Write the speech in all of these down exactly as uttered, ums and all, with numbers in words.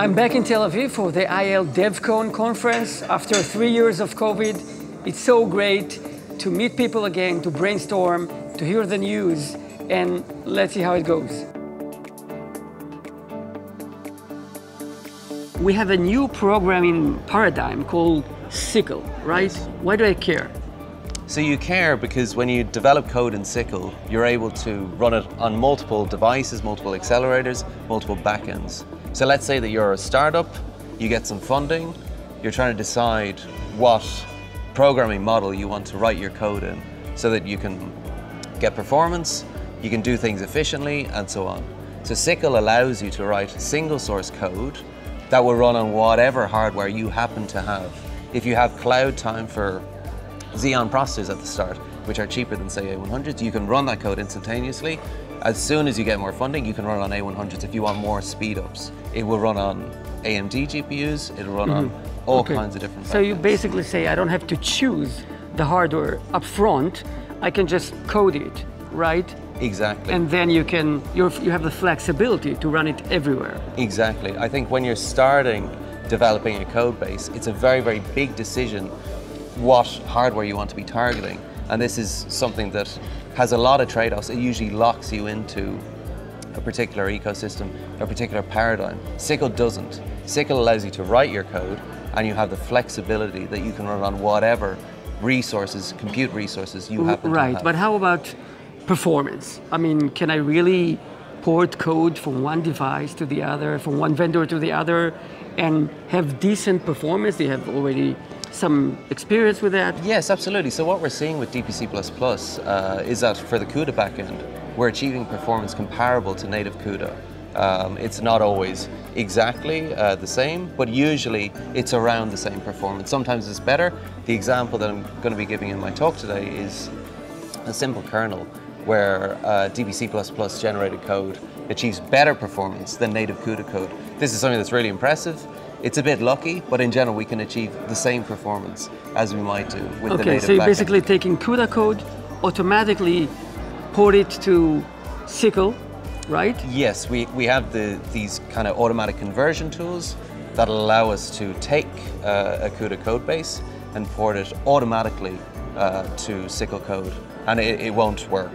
I'm back in Tel Aviv for the I L DevCon conference. After three years of COVID, it's so great to meet people again, to brainstorm, to hear the news, and let's see how it goes. We have a new programming paradigm called S Y C L, right? Why do I care? So you care because when you develop code in S Y C L, you're able to run it on multiple devices, multiple accelerators, multiple backends. So let's say that you're a startup, you get some funding, you're trying to decide what programming model you want to write your code in so that you can get performance, you can do things efficiently, and so on. So S Y C L allows you to write single source code that will run on whatever hardware you happen to have. If you have cloud time for Xeon processors at the start, which are cheaper than, say, A one hundreds, you can run that code instantaneously. As soon as you get more funding, you can run on A one hundreds if you want more speed-ups. It will run on A M D G P Us, it'll run mm-hmm. on all okay. kinds of different So backends. You basically say, I don't have to choose the hardware up front, I can just code it, right? Exactly. And then you can, you're, you have the flexibility to run it everywhere. Exactly. I think when you're starting developing a code base, it's a very, very big decision what hardware you want to be targeting. And this is something that has a lot of trade-offs. It usually locks you into a particular ecosystem, a particular paradigm. S Y C L doesn't. S Y C L allows you to write your code and you have the flexibility that you can run on whatever resources, compute resources you happen right, to have. Right, but how about performance? I mean, can I really port code from one device to the other, from one vendor to the other, and have decent performance? They have already some experience with that? Yes, absolutely. So what we're seeing with D P C plus plus uh, is that for the CUDA backend, we're achieving performance comparable to native CUDA. Um, it's not always exactly uh, the same, but usually it's around the same performance. Sometimes it's better. The example that I'm going to be giving in my talk today is a simple kernel where uh, D P C plus plus generated code achieves better performance than native CUDA code. This is something that's really impressive. It's a bit lucky, but in general, we can achieve the same performance as we might do with okay, the native Okay, so you're backend. Basically taking CUDA code, automatically port it to S Y C L, right? Yes, we, we have the, these kind of automatic conversion tools that allow us to take uh, a CUDA code base and port it automatically uh, to S Y C L code, and it, it won't work.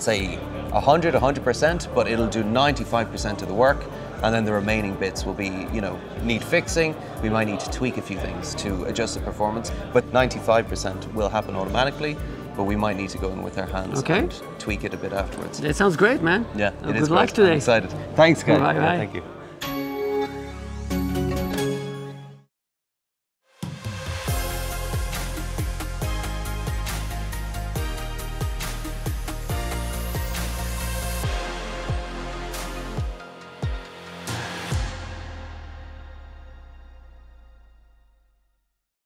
Say one hundred, one hundred percent, but it'll do ninety-five percent of the work, and then the remaining bits will be, you know, need fixing. We might need to tweak a few things to adjust the performance, but ninety-five percent will happen automatically, but we might need to go in with our hands okay. and tweak it a bit afterwards. That sounds great, man. Yeah, well, it good is luck great. Today. I'm excited. Thanks, guys. Bye-bye. Yeah, thank you.